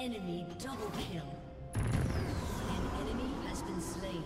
Enemy double kill. An enemy has been slain.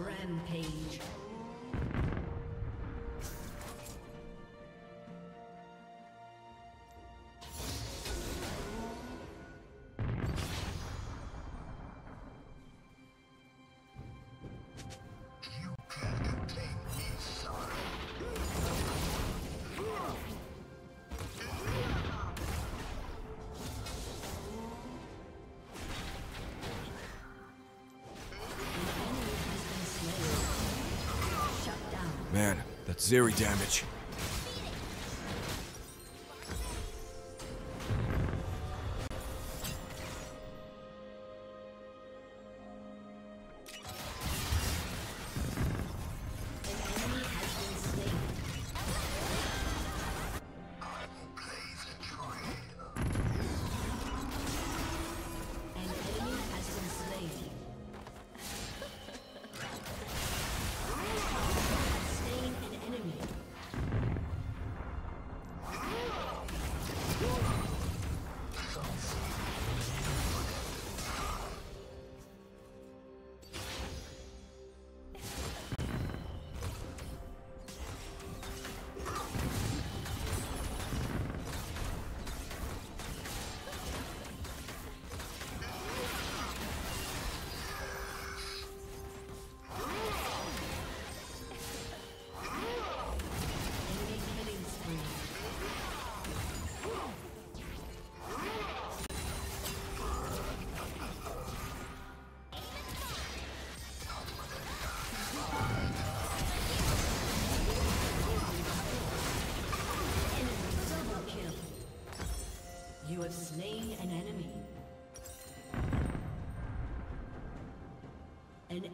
Rampage. Man, that's Zeri damage.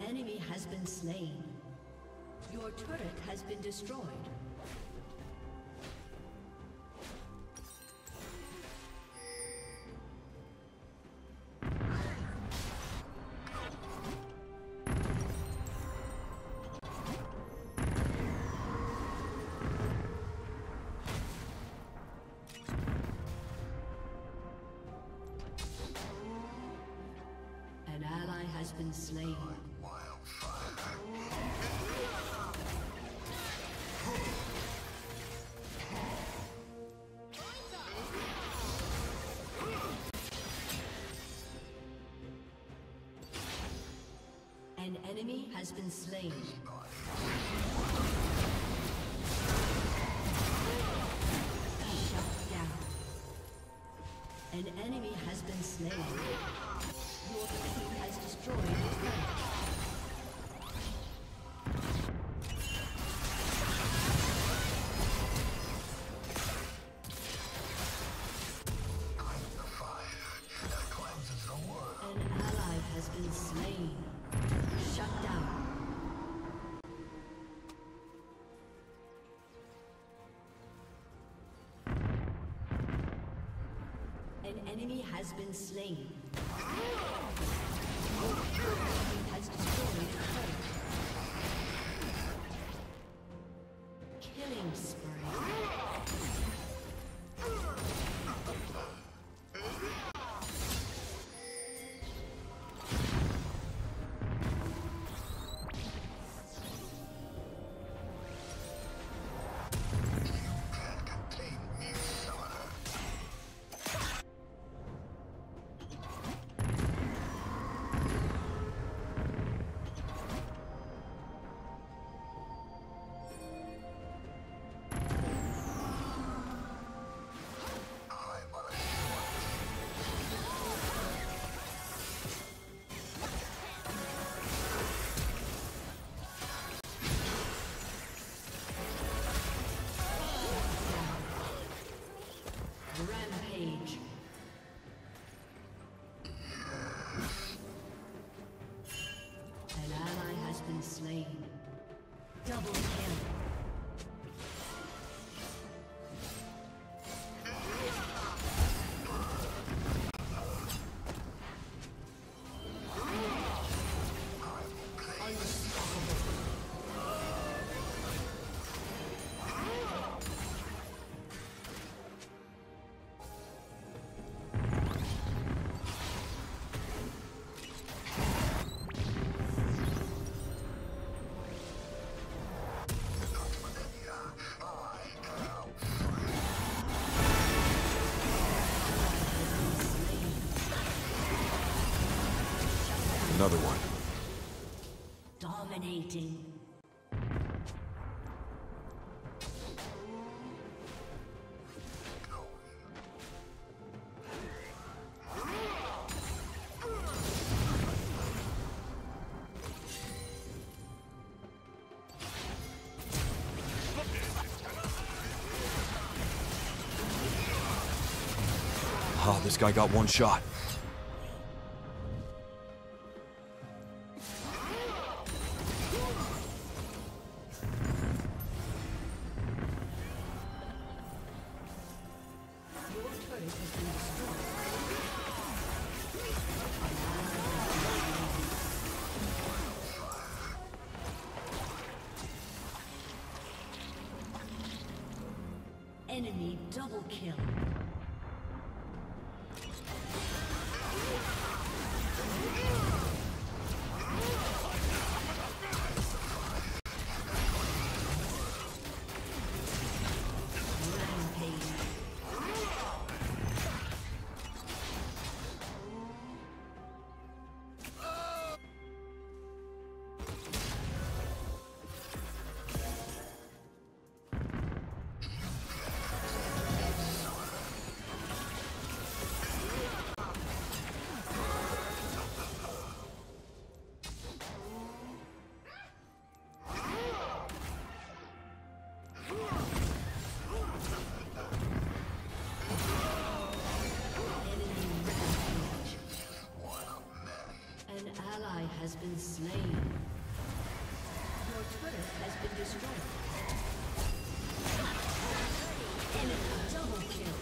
enemy has been slain. Your turret has been destroyed. Has been slain. An enemy has been slain. Shut down. An enemy has been slain. Your team has destroyed your turret. An enemy has been slain. Has destroyed the turret. Killing another one. Dominating. Oh, this guy got one shot. Enemy double kill. has been slain. Your turret has been destroyed. Enemy double kill.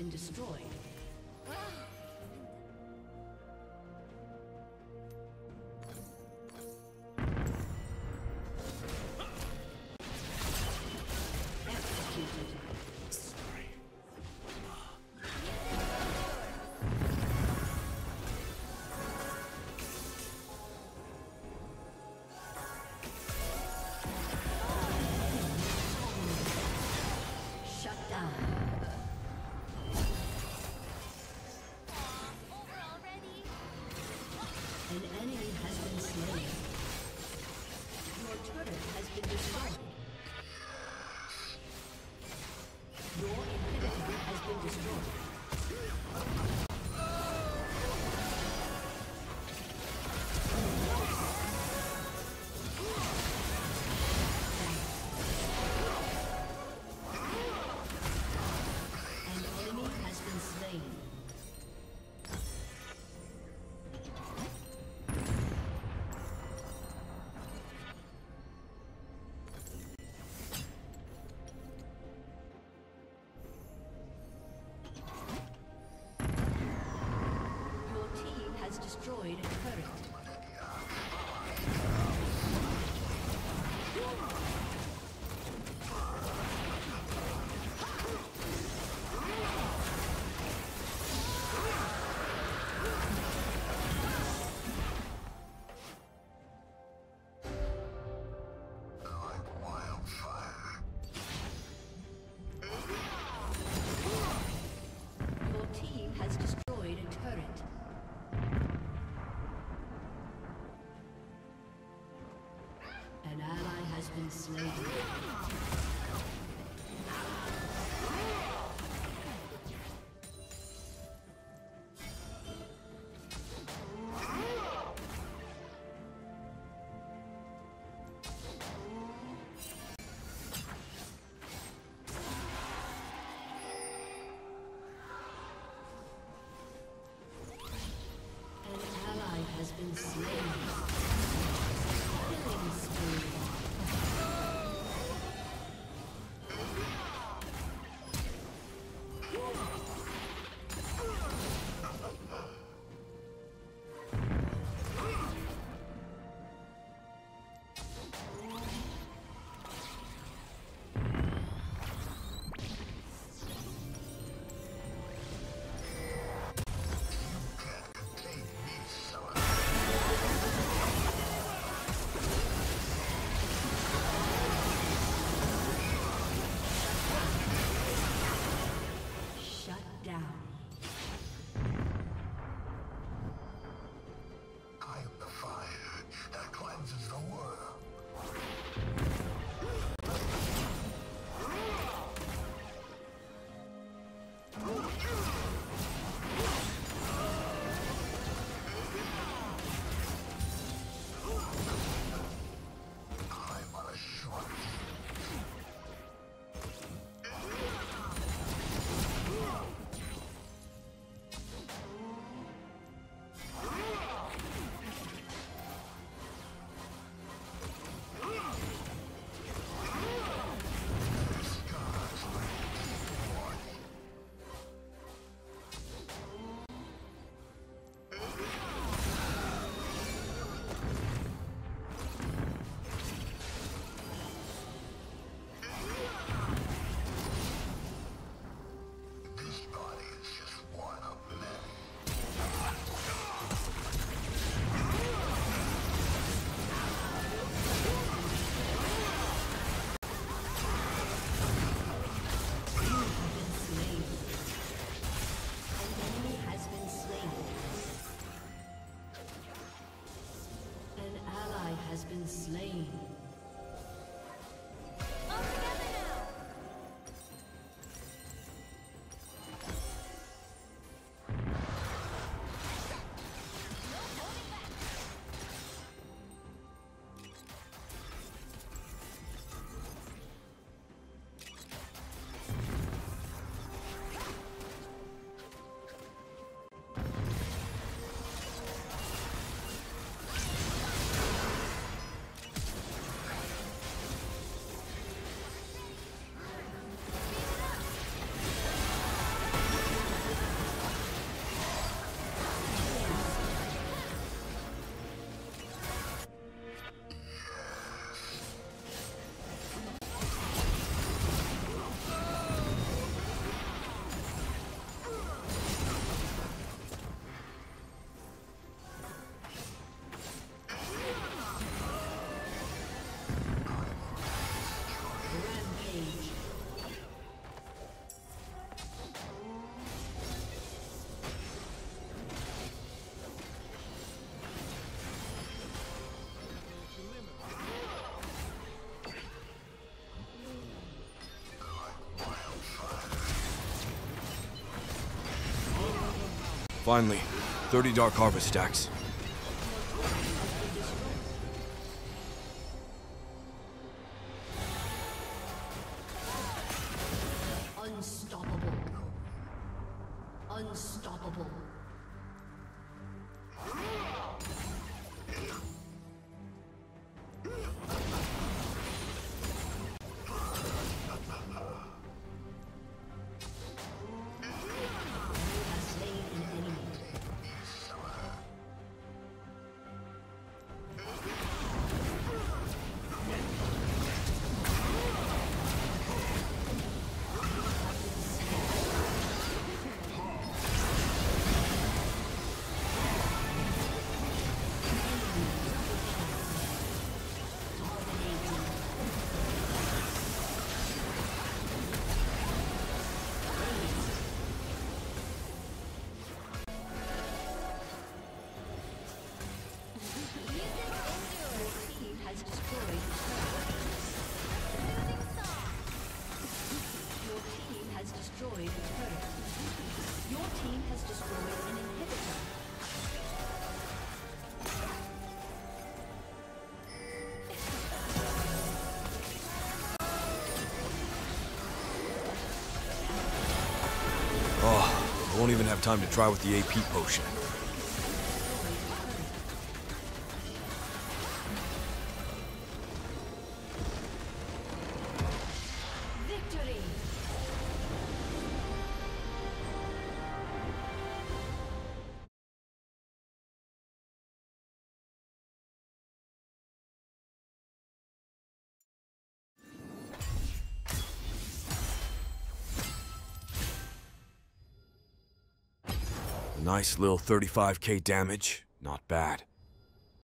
Been destroyed. Destroyed and hurt. Been slain. Killing spree. Finally, 30 Dark Harvest stacks. Unstoppable. Won't even have time to try with the AP potion. Victory. Nice little 35k damage, not bad.